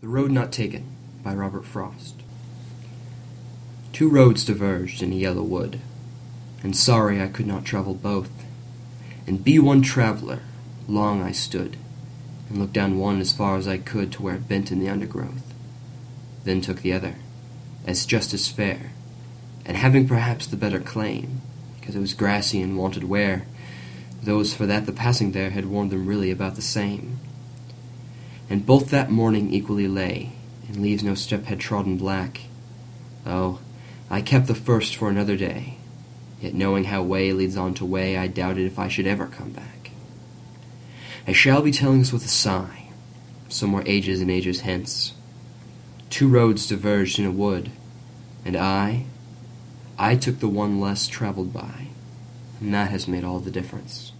The Road Not Taken by Robert Frost. Two roads diverged in a yellow wood, and sorry I could not travel both, and be one traveler. Long I stood, and looked down one as far as I could to where it bent in the undergrowth, then took the other, as just as fair, and having perhaps the better claim, because it was grassy and wanted wear, though as for that the passing there had warned them really about the same. And both that morning equally lay, and leaves no step had trodden black. Oh, I kept the first for another day, yet knowing how way leads on to way, I doubted if I should ever come back. I shall be telling this with a sigh, somewhere ages and ages hence. Two roads diverged in a wood, and I took the one less traveled by, and that has made all the difference.